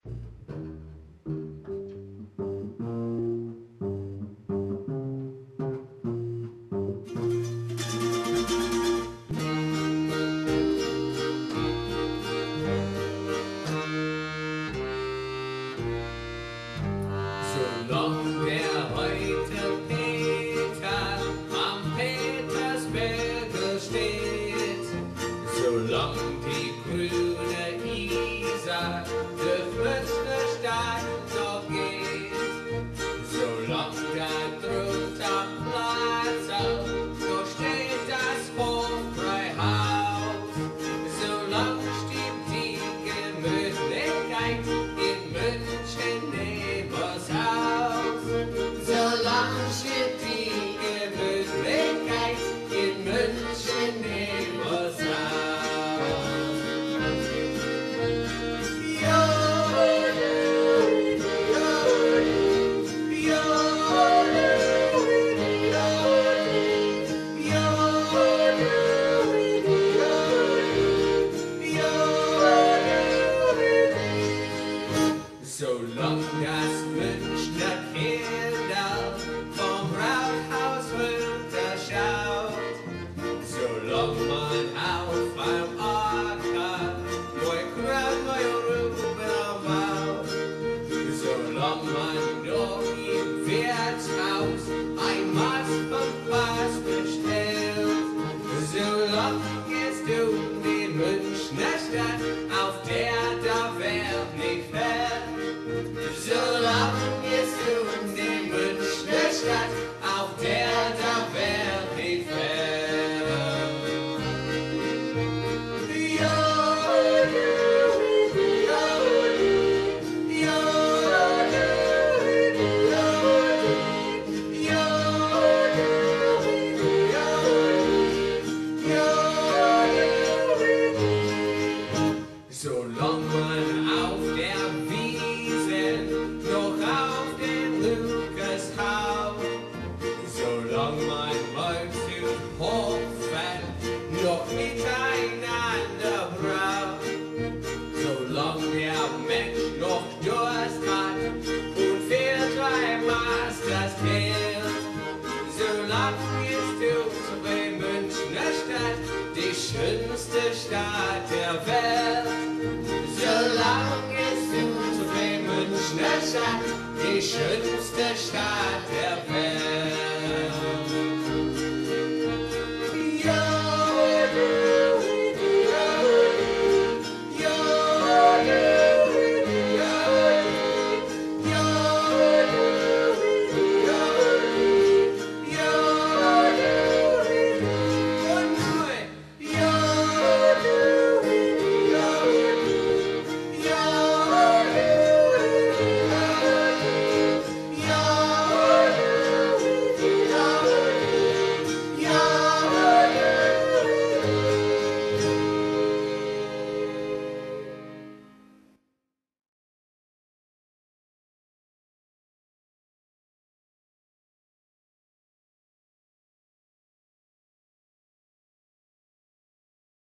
Solang der alte Peter am Petersberge steht, solang die grüne Isar durch unsere Stadt noch geht, solang da drunter am Platz auf, so steht das Hofbräuhaus, solang stimmt die Gemütlichkeit in München nebers Haus. Solange steht die Gemütlichkeit in München nebers Haus. Jodeli, jodeli, jodeli, jodeli, jodeli, jodeli. Solange das Münchner Kindal vom Rathaus runterschaut, solange man auf einem Acker neu Kraut, neu Rüben baut, solange man noch im Wirtshaus ein Maß von Spaß bestellt, solange gehst du in die Münchner Stadt, auf der der Welt nicht fällt. Solange gehst du in die Münchner Stadt, auf der der Welt nicht fällt. Jodeli, jodeli, jodeli, jodeli, jodeli, jodeli. Solange man auf der schönste Stadt der Welt. Solange es unsere Münchner Stadt, die schönste Stadt der Welt.